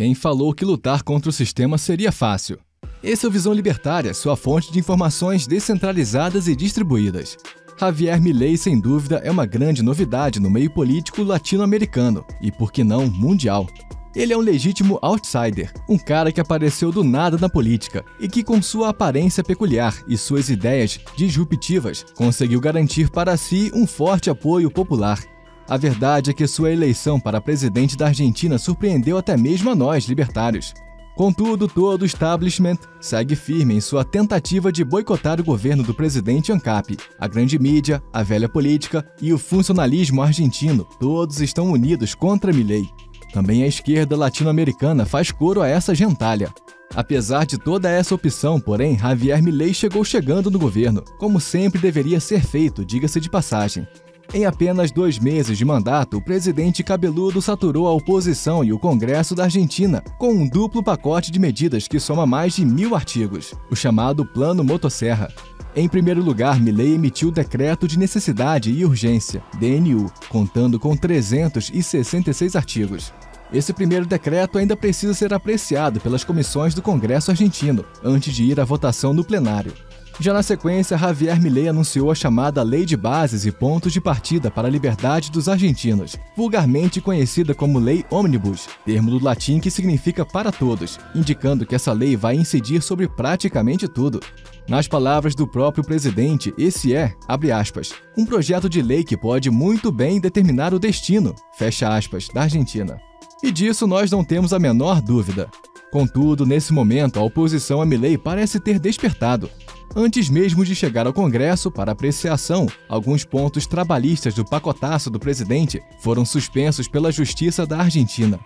Quem falou que lutar contra o sistema seria fácil? Esse é o Visão Libertária, sua fonte de informações descentralizadas e distribuídas. Javier Milei, sem dúvida, é uma grande novidade no meio político latino-americano e, por que não, mundial. Ele é um legítimo outsider, um cara que apareceu do nada na política e que, com sua aparência peculiar e suas ideias disruptivas, conseguiu garantir para si um forte apoio popular. A verdade é que sua eleição para presidente da Argentina surpreendeu até mesmo a nós, libertários. Contudo, todo o establishment segue firme em sua tentativa de boicotar o governo do presidente ANCAP. A grande mídia, a velha política e o funcionalismo argentino, todos estão unidos contra Milei. Também a esquerda latino-americana faz coro a essa gentalha. Apesar de toda essa opção, porém, Javier Milei chegou chegando no governo, como sempre deveria ser feito, diga-se de passagem. Em apenas 2 meses de mandato, o presidente cabeludo saturou a oposição e o Congresso da Argentina com um duplo pacote de medidas que soma mais de 1000 artigos, o chamado Plano Motosserra. Em primeiro lugar, Milei emitiu o Decreto de Necessidade e Urgência, DNU, contando com 366 artigos. Esse primeiro decreto ainda precisa ser apreciado pelas comissões do Congresso argentino, antes de ir à votação no plenário. Já na sequência, Javier Milei anunciou a chamada Lei de Bases e Pontos de Partida para a Liberdade dos Argentinos, vulgarmente conhecida como Lei Omnibus, termo do latim que significa para todos, indicando que essa lei vai incidir sobre praticamente tudo. Nas palavras do próprio presidente, esse é, abre aspas, um projeto de lei que pode muito bem determinar o destino, fecha aspas, da Argentina. E disso nós não temos a menor dúvida. Contudo, nesse momento, a oposição a Milei parece ter despertado. Antes mesmo de chegar ao Congresso para apreciação, alguns pontos trabalhistas do pacotaço do presidente foram suspensos pela Justiça da Argentina.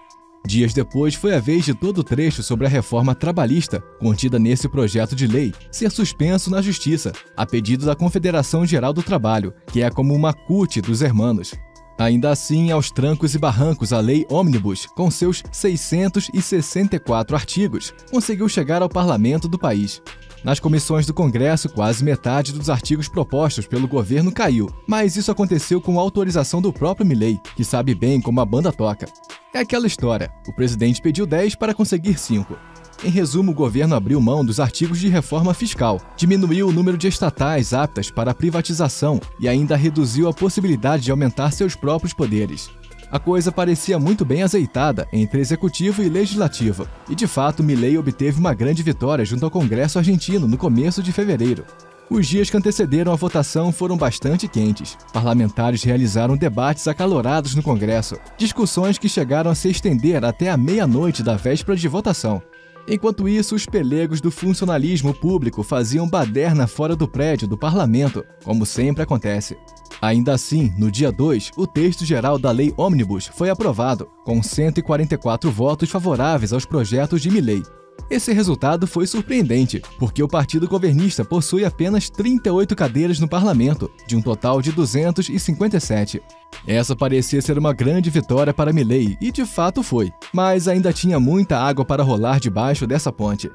Dias depois, foi a vez de todo o trecho sobre a reforma trabalhista, contida nesse projeto de lei, ser suspenso na Justiça, a pedido da Confederação Geral do Trabalho, que é como uma CUT dos hermanos. Ainda assim, aos trancos e barrancos, a Lei Omnibus, com seus 664 artigos, conseguiu chegar ao parlamento do país. Nas comissões do Congresso, quase metade dos artigos propostos pelo governo caiu, mas isso aconteceu com a autorização do próprio Milei, que sabe bem como a banda toca. É aquela história, o presidente pediu 10 para conseguir 5. Em resumo, o governo abriu mão dos artigos de reforma fiscal, diminuiu o número de estatais aptas para a privatização e ainda reduziu a possibilidade de aumentar seus próprios poderes. A coisa parecia muito bem azeitada entre executivo e legislativo, e de fato Milei obteve uma grande vitória junto ao Congresso argentino no começo de fevereiro. Os dias que antecederam a votação foram bastante quentes. Parlamentares realizaram debates acalorados no Congresso, discussões que chegaram a se estender até a meia-noite da véspera de votação. Enquanto isso, os pelegos do funcionalismo público faziam baderna fora do prédio do parlamento, como sempre acontece. Ainda assim, no dia 2, o texto geral da Lei Omnibus foi aprovado, com 144 votos favoráveis aos projetos de Milei. Esse resultado foi surpreendente, porque o partido governista possui apenas 38 cadeiras no parlamento, de um total de 257. Essa parecia ser uma grande vitória para Milei, e de fato foi, mas ainda tinha muita água para rolar debaixo dessa ponte.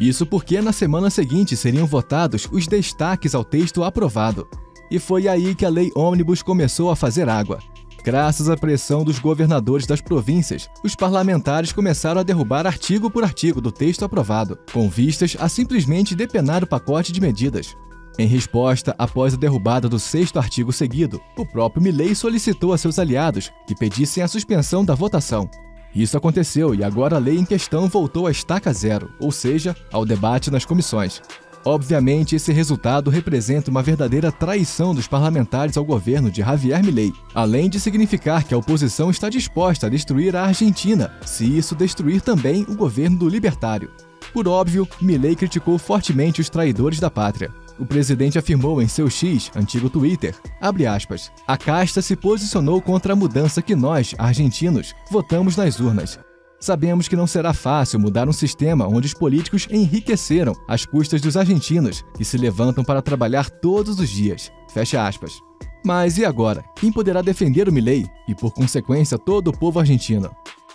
Isso porque na semana seguinte seriam votados os destaques ao texto aprovado. E foi aí que a Lei Omnibus começou a fazer água. Graças à pressão dos governadores das províncias, os parlamentares começaram a derrubar artigo por artigo do texto aprovado, com vistas a simplesmente depenar o pacote de medidas. Em resposta, após a derrubada do 6º artigo seguido, o próprio Milei solicitou a seus aliados que pedissem a suspensão da votação. Isso aconteceu e agora a lei em questão voltou à estaca zero, ou seja, ao debate nas comissões. Obviamente, esse resultado representa uma verdadeira traição dos parlamentares ao governo de Javier Milei, além de significar que a oposição está disposta a destruir a Argentina, se isso destruir também o governo do libertário. Por óbvio, Milei criticou fortemente os traidores da pátria. O presidente afirmou em seu X, antigo Twitter, abre aspas, a casta se posicionou contra a mudança que nós, argentinos, votamos nas urnas. Sabemos que não será fácil mudar um sistema onde os políticos enriqueceram às custas dos argentinos, que se levantam para trabalhar todos os dias. Fecha aspas. Mas e agora? Quem poderá defender o Milei e, por consequência, todo o povo argentino?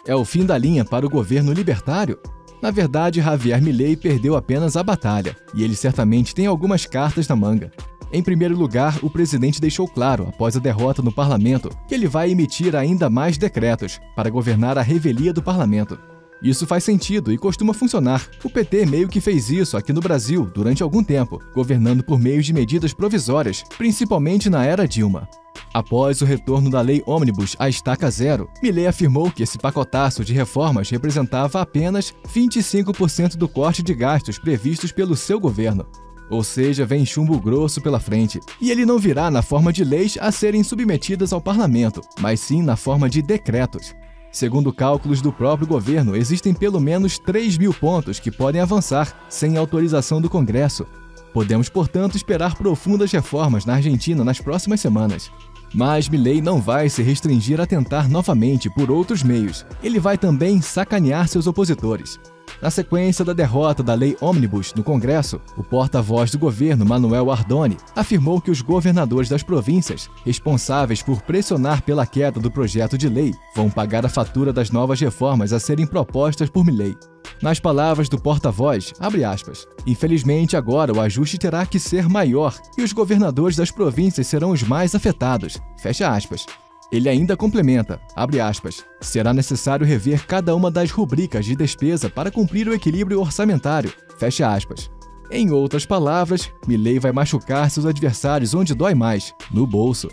É o fim da linha para o governo libertário? Na verdade, Javier Milei perdeu apenas a batalha, e ele certamente tem algumas cartas na manga. Em primeiro lugar, o presidente deixou claro, após a derrota no parlamento, que ele vai emitir ainda mais decretos para governar a revelia do parlamento. Isso faz sentido e costuma funcionar. O PT meio que fez isso aqui no Brasil durante algum tempo, governando por meio de medidas provisórias, principalmente na era Dilma. Após o retorno da Lei Omnibus à estaca zero, Milei afirmou que esse pacotaço de reformas representava apenas 25% do corte de gastos previstos pelo seu governo. Ou seja, vem chumbo grosso pela frente. E ele não virá na forma de leis a serem submetidas ao parlamento, mas sim na forma de decretos. Segundo cálculos do próprio governo, existem pelo menos 3.000 pontos que podem avançar sem autorização do Congresso. Podemos, portanto, esperar profundas reformas na Argentina nas próximas semanas. Mas Milei não vai se restringir a tentar novamente por outros meios. Ele vai também sacanear seus opositores. Na sequência da derrota da Lei Omnibus no Congresso, o porta-voz do governo, Manuel Ardoni, afirmou que os governadores das províncias, responsáveis por pressionar pela queda do projeto de lei, vão pagar a fatura das novas reformas a serem propostas por Milei. Nas palavras do porta-voz, abre aspas, "Infelizmente agora o ajuste terá que ser maior e os governadores das províncias serão os mais afetados", fecha aspas. Ele ainda complementa, abre aspas, "Será necessário rever cada uma das rubricas de despesa para cumprir o equilíbrio orçamentário", fecha aspas. Em outras palavras, Milei vai machucar seus adversários onde dói mais, no bolso.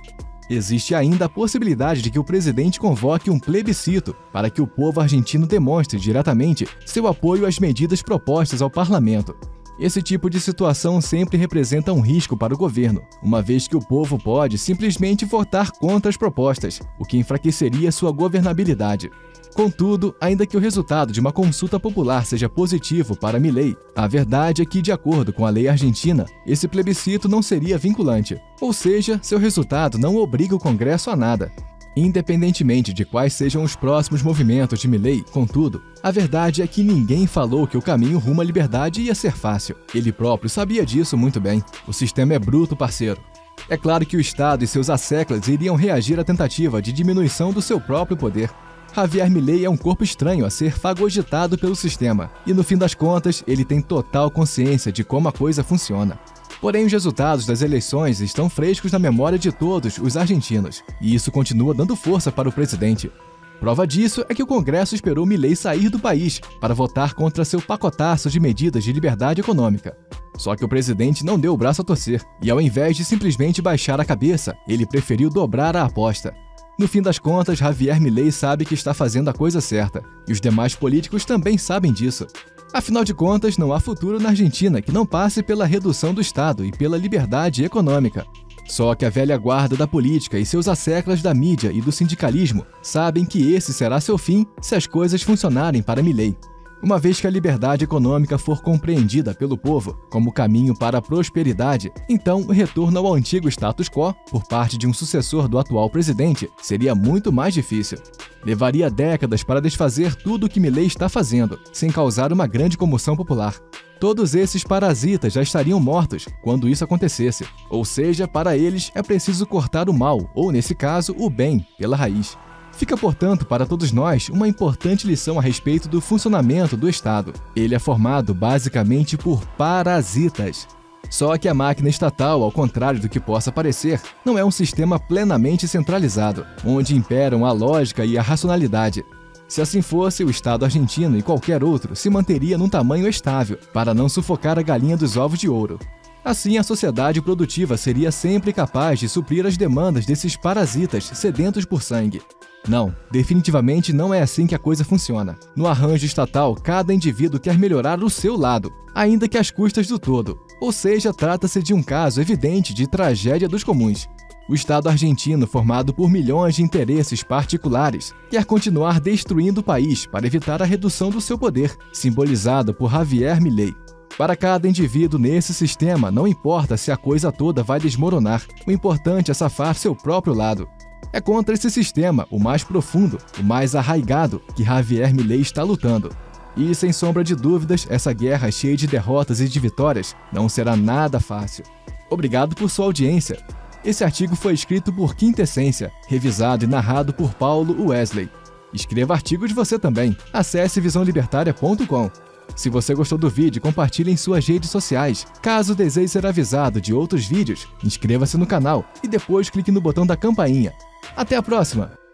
Existe ainda a possibilidade de que o presidente convoque um plebiscito para que o povo argentino demonstre diretamente seu apoio às medidas propostas ao parlamento. Esse tipo de situação sempre representa um risco para o governo, uma vez que o povo pode simplesmente votar contra as propostas, o que enfraqueceria sua governabilidade. Contudo, ainda que o resultado de uma consulta popular seja positivo para Milei, a verdade é que, de acordo com a lei argentina, esse plebiscito não seria vinculante, ou seja, seu resultado não obriga o Congresso a nada. Independentemente de quais sejam os próximos movimentos de Milei, contudo, a verdade é que ninguém falou que o caminho rumo à liberdade ia ser fácil. Ele próprio sabia disso muito bem. O sistema é bruto, parceiro. É claro que o Estado e seus asseclas iriam reagir à tentativa de diminuição do seu próprio poder. Javier Milei é um corpo estranho a ser fagocitado pelo sistema, e no fim das contas, ele tem total consciência de como a coisa funciona. Porém, os resultados das eleições estão frescos na memória de todos os argentinos, e isso continua dando força para o presidente. Prova disso é que o Congresso esperou Milei sair do país para votar contra seu pacotaço de medidas de liberdade econômica. Só que o presidente não deu o braço a torcer, e ao invés de simplesmente baixar a cabeça, ele preferiu dobrar a aposta. No fim das contas, Javier Milei sabe que está fazendo a coisa certa, e os demais políticos também sabem disso. Afinal de contas, não há futuro na Argentina que não passe pela redução do Estado e pela liberdade econômica. Só que a velha guarda da política e seus asseclas da mídia e do sindicalismo sabem que esse será seu fim se as coisas funcionarem para Milei. Uma vez que a liberdade econômica for compreendida pelo povo como caminho para a prosperidade, então o retorno ao antigo status quo, por parte de um sucessor do atual presidente, seria muito mais difícil. Levaria décadas para desfazer tudo o que Milei está fazendo, sem causar uma grande comoção popular. Todos esses parasitas já estariam mortos quando isso acontecesse, ou seja, para eles é preciso cortar o mal, ou nesse caso, o bem, pela raiz. Fica, portanto, para todos nós uma importante lição a respeito do funcionamento do Estado. Ele é formado basicamente por parasitas. Só que a máquina estatal, ao contrário do que possa parecer, não é um sistema plenamente centralizado, onde imperam a lógica e a racionalidade. Se assim fosse, o Estado argentino e qualquer outro se manteria num tamanho estável, para não sufocar a galinha dos ovos de ouro. Assim, a sociedade produtiva seria sempre capaz de suprir as demandas desses parasitas sedentos por sangue. Não, definitivamente não é assim que a coisa funciona. No arranjo estatal, cada indivíduo quer melhorar o seu lado, ainda que às custas do todo. Ou seja, trata-se de um caso evidente de tragédia dos comuns. O Estado argentino, formado por milhões de interesses particulares, quer continuar destruindo o país para evitar a redução do seu poder, simbolizada por Javier Milei. Para cada indivíduo nesse sistema, não importa se a coisa toda vai desmoronar, o importante é safar seu próprio lado. É contra esse sistema, o mais profundo, o mais arraigado, que Javier Milei está lutando. E, sem sombra de dúvidas, essa guerra cheia de derrotas e de vitórias não será nada fácil. Obrigado por sua audiência. Esse artigo foi escrito por Quintessência, revisado e narrado por Paulo Wesley. Escreva artigos você também. Acesse visaolibertaria.com. Se você gostou do vídeo, compartilhe em suas redes sociais. Caso deseje ser avisado de outros vídeos, inscreva-se no canal e depois clique no botão da campainha. Até a próxima!